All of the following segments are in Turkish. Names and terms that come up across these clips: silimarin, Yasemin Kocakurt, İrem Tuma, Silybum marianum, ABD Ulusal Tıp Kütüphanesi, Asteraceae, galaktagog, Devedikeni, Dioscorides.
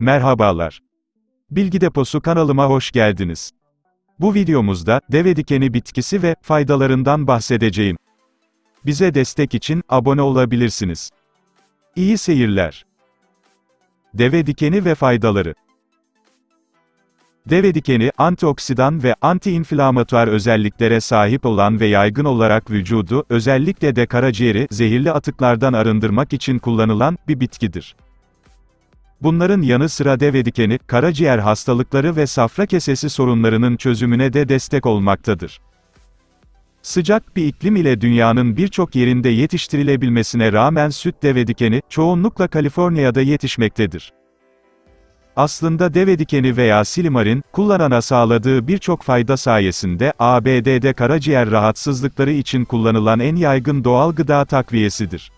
Merhabalar. Bilgi Deposu kanalıma hoş geldiniz. Bu videomuzda deve dikeni bitkisi ve faydalarından bahsedeceğim. Bize destek için abone olabilirsiniz. İyi seyirler. Deve dikeni ve faydaları. Deve dikeni, antioksidan ve anti-inflamatuar özelliklere sahip olan ve yaygın olarak vücudu, özellikle de karaciğeri, zehirli atıklardan arındırmak için kullanılan bir bitkidir. Bunların yanı sıra deve dikeni, karaciğer hastalıkları ve safra kesesi sorunlarının çözümüne de destek olmaktadır. Sıcak bir iklim ile dünyanın birçok yerinde yetiştirilebilmesine rağmen süt deve dikeni, çoğunlukla Kaliforniya'da yetişmektedir. Aslında deve dikeni veya silimarin, kullanana sağladığı birçok fayda sayesinde, ABD'de karaciğer rahatsızlıkları için kullanılan en yaygın doğal gıda takviyesidir.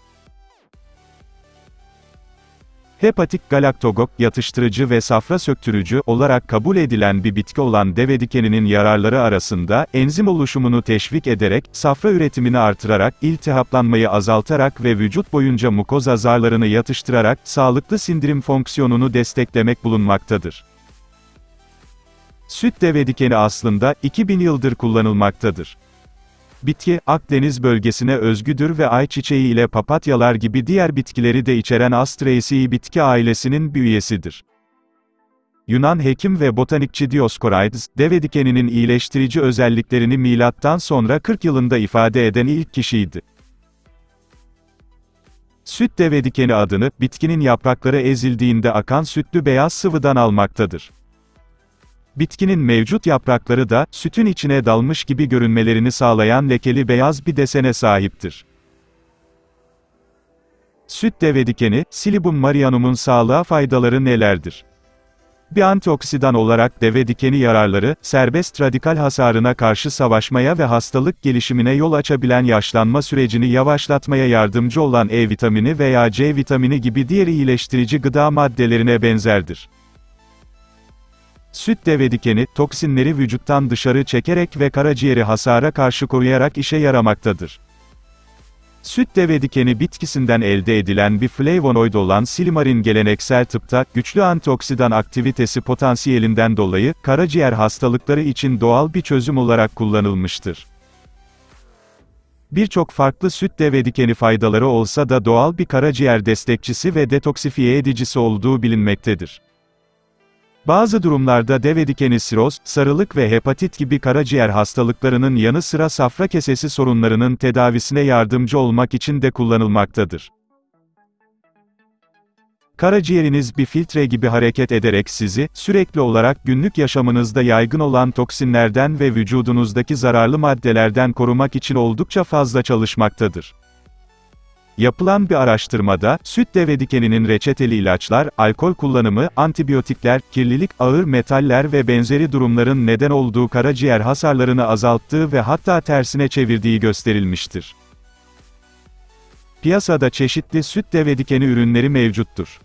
Hepatik galaktagog, yatıştırıcı ve safra söktürücü olarak kabul edilen bir bitki olan deve dikeninin yararları arasında, enzim oluşumunu teşvik ederek, safra üretimini artırarak, iltihaplanmayı azaltarak ve vücut boyunca mukoza zarlarını yatıştırarak, sağlıklı sindirim fonksiyonunu desteklemek bulunmaktadır. Süt deve dikeni aslında, 2000 yıldır kullanılmaktadır. Bitki, Akdeniz bölgesine özgüdür ve ayçiçeği ile papatyalar gibi diğer bitkileri de içeren Asteraceae bitki ailesinin bir üyesidir. Yunan hekim ve botanikçi Dioscorides, deve dikeninin iyileştirici özelliklerini M.Ö. 40 yılında ifade eden ilk kişiydi. Süt deve dikeni adını, bitkinin yaprakları ezildiğinde akan sütlü beyaz sıvıdan almaktadır. Bitkinin mevcut yaprakları da, sütün içine dalmış gibi görünmelerini sağlayan lekeli beyaz bir desene sahiptir. Süt deve dikeni, Silybum marianum'un sağlığa faydaları nelerdir? Bir antioksidan olarak deve dikeni yararları, serbest radikal hasarına karşı savaşmaya ve hastalık gelişimine yol açabilen yaşlanma sürecini yavaşlatmaya yardımcı olan E vitamini veya C vitamini gibi diğer iyileştirici gıda maddelerine benzerdir. Süt deve dikeni, toksinleri vücuttan dışarı çekerek ve karaciğeri hasara karşı koruyarak işe yaramaktadır. Süt deve dikeni bitkisinden elde edilen bir flavonoid olan silimarin geleneksel tıpta, güçlü antioksidan aktivitesi potansiyelinden dolayı, karaciğer hastalıkları için doğal bir çözüm olarak kullanılmıştır. Birçok farklı süt deve dikeni faydaları olsa da doğal bir karaciğer destekçisi ve detoksifiye edicisi olduğu bilinmektedir. Bazı durumlarda deve dikeni siroz, sarılık ve hepatit gibi karaciğer hastalıklarının yanı sıra safra kesesi sorunlarının tedavisine yardımcı olmak için de kullanılmaktadır. Karaciğeriniz bir filtre gibi hareket ederek sizi, sürekli olarak günlük yaşamınızda yaygın olan toksinlerden ve vücudunuzdaki zararlı maddelerden korumak için oldukça fazla çalışmaktadır. Yapılan bir araştırmada, süt deve dikeninin reçeteli ilaçlar, alkol kullanımı, antibiyotikler, kirlilik, ağır metaller ve benzeri durumların neden olduğu karaciğer hasarlarını azalttığı ve hatta tersine çevirdiği gösterilmiştir. Piyasada çeşitli süt deve dikeni ürünleri mevcuttur.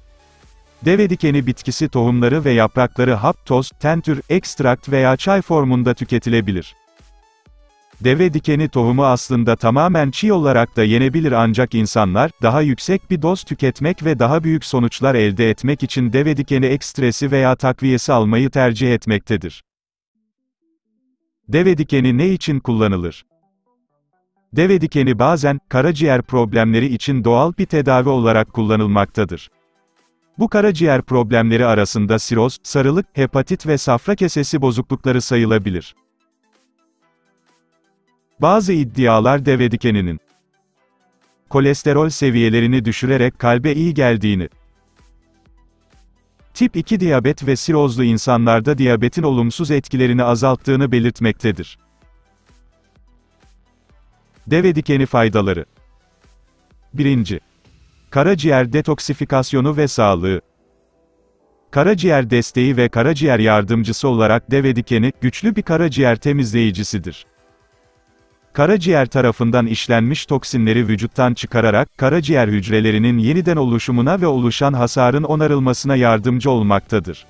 Deve dikeni bitkisi tohumları ve yaprakları hap, toz, tentür, ekstrakt veya çay formunda tüketilebilir. Deve dikeni tohumu aslında tamamen çiğ olarak da yenebilir ancak insanlar, daha yüksek bir doz tüketmek ve daha büyük sonuçlar elde etmek için deve dikeni ekstresi veya takviyesi almayı tercih etmektedir. Deve dikeni ne için kullanılır? Deve dikeni bazen, karaciğer problemleri için doğal bir tedavi olarak kullanılmaktadır. Bu karaciğer problemleri arasında siroz, sarılık, hepatit ve safra kesesi bozuklukları sayılabilir. Bazı iddialar deve dikeninin kolesterol seviyelerini düşürerek kalbe iyi geldiğini, tip 2 diyabet ve sirozlu insanlarda diyabetin olumsuz etkilerini azalttığını belirtmektedir. Deve dikeni faydaları. 1. Karaciğer detoksifikasyonu ve sağlığı. Karaciğer desteği ve karaciğer yardımcısı olarak deve dikeni, güçlü bir karaciğer temizleyicisidir. Karaciğer tarafından işlenmiş toksinleri vücuttan çıkararak, karaciğer hücrelerinin yeniden oluşumuna ve oluşan hasarın onarılmasına yardımcı olmaktadır.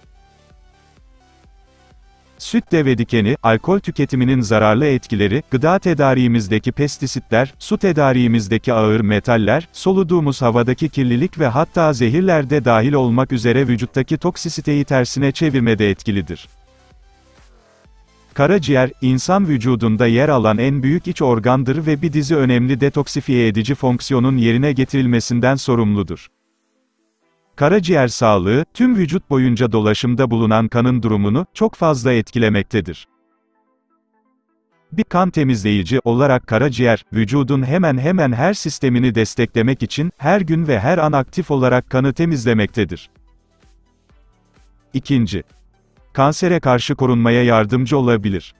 Süt deve dikeni, alkol tüketiminin zararlı etkileri, gıda tedariğimizdeki pestisitler, su tedariğimizdeki ağır metaller, soluduğumuz havadaki kirlilik ve hatta zehirler de dahil olmak üzere vücuttaki toksisiteyi tersine çevirmede etkilidir. Karaciğer, insan vücudunda yer alan en büyük iç organdır ve bir dizi önemli detoksifiye edici fonksiyonun yerine getirilmesinden sorumludur. Karaciğer sağlığı, tüm vücut boyunca dolaşımda bulunan kanın durumunu, çok fazla etkilemektedir. Bir kan temizleyici olarak karaciğer, vücudun hemen her sistemini desteklemek için, her gün ve her an aktif olarak kanı temizlemektedir. 2. Kansere karşı korunmaya yardımcı olabilir.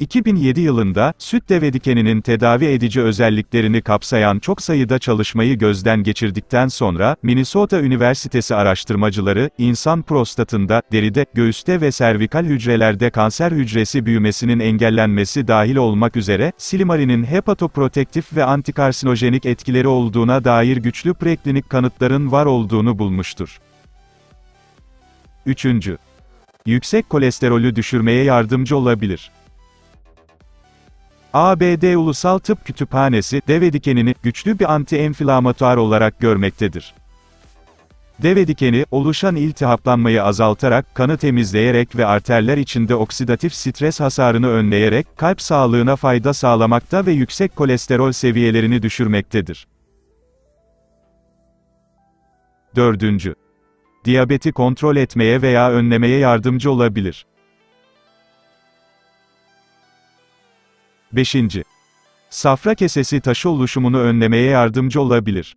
2007 yılında, süt deve dikeninin tedavi edici özelliklerini kapsayan çok sayıda çalışmayı gözden geçirdikten sonra, Minnesota Üniversitesi araştırmacıları, insan prostatında, deride, göğüste ve servikal hücrelerde kanser hücresi büyümesinin engellenmesi dahil olmak üzere, Silybum'un hepatoprotektif ve antikarsinojenik etkileri olduğuna dair güçlü preklinik kanıtların var olduğunu bulmuştur. 3. Yüksek kolesterolü düşürmeye yardımcı olabilir. ABD Ulusal Tıp Kütüphanesi, deve dikenini, güçlü bir anti-enflamatuar olarak görmektedir. Deve dikeni, oluşan iltihaplanmayı azaltarak, kanı temizleyerek ve arterler içinde oksidatif stres hasarını önleyerek, kalp sağlığına fayda sağlamakta ve yüksek kolesterol seviyelerini düşürmektedir. 4. Diyabeti kontrol etmeye veya önlemeye yardımcı olabilir. 5. Safra kesesi taşı oluşumunu önlemeye yardımcı olabilir.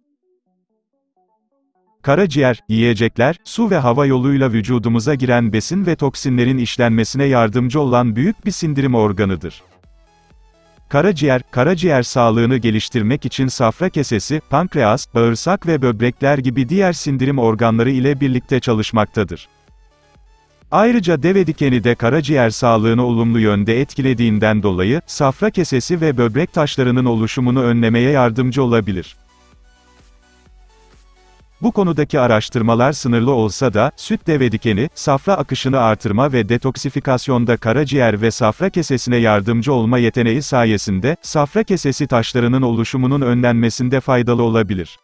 Karaciğer, yiyecekler, su ve hava yoluyla vücudumuza giren besin ve toksinlerin işlenmesine yardımcı olan büyük bir sindirim organıdır. Karaciğer sağlığını geliştirmek için safra kesesi, pankreas, bağırsak ve böbrekler gibi diğer sindirim organları ile birlikte çalışmaktadır. Ayrıca deve dikeni de karaciğer sağlığını olumlu yönde etkilediğinden dolayı, safra kesesi ve böbrek taşlarının oluşumunu önlemeye yardımcı olabilir. Bu konudaki araştırmalar sınırlı olsa da, süt deve dikeni, safra akışını artırma ve detoksifikasyonda karaciğer ve safra kesesine yardımcı olma yeteneği sayesinde, safra kesesi taşlarının oluşumunun önlenmesinde faydalı olabilir.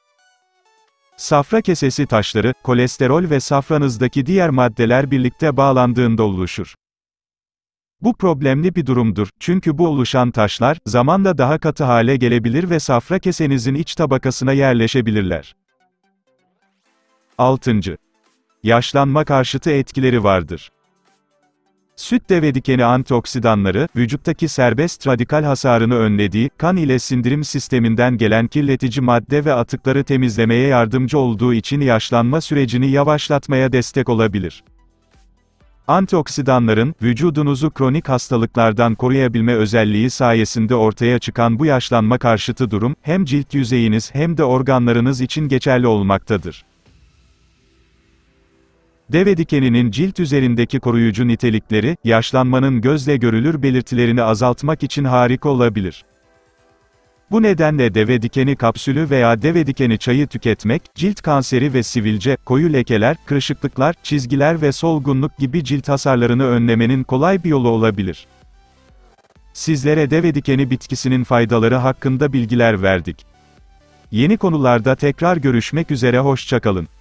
Safra kesesi taşları, kolesterol ve safranızdaki diğer maddeler birlikte bağlandığında oluşur. Bu problemli bir durumdur, çünkü bu oluşan taşlar, zamanla daha katı hale gelebilir ve safra kesenizin iç tabakasına yerleşebilirler. 6. Yaşlanma karşıtı etkileri vardır. Süt deve dikeni antioksidanları, vücuttaki serbest radikal hasarını önlediği, kan ile sindirim sisteminden gelen kirletici madde ve atıkları temizlemeye yardımcı olduğu için yaşlanma sürecini yavaşlatmaya destek olabilir. Antioksidanların, vücudunuzu kronik hastalıklardan koruyabilme özelliği sayesinde ortaya çıkan bu yaşlanma karşıtı durum, hem cilt yüzeyiniz hem de organlarınız için geçerli olmaktadır. Deve dikeninin cilt üzerindeki koruyucu nitelikleri, yaşlanmanın gözle görülür belirtilerini azaltmak için harika olabilir. Bu nedenle deve dikeni kapsülü veya deve dikeni çayı tüketmek, cilt kanseri ve sivilce, koyu lekeler, kırışıklıklar, çizgiler ve solgunluk gibi cilt hasarlarını önlemenin kolay bir yolu olabilir. Sizlere deve dikeni bitkisinin faydaları hakkında bilgiler verdik. Yeni konularda tekrar görüşmek üzere hoşça kalın.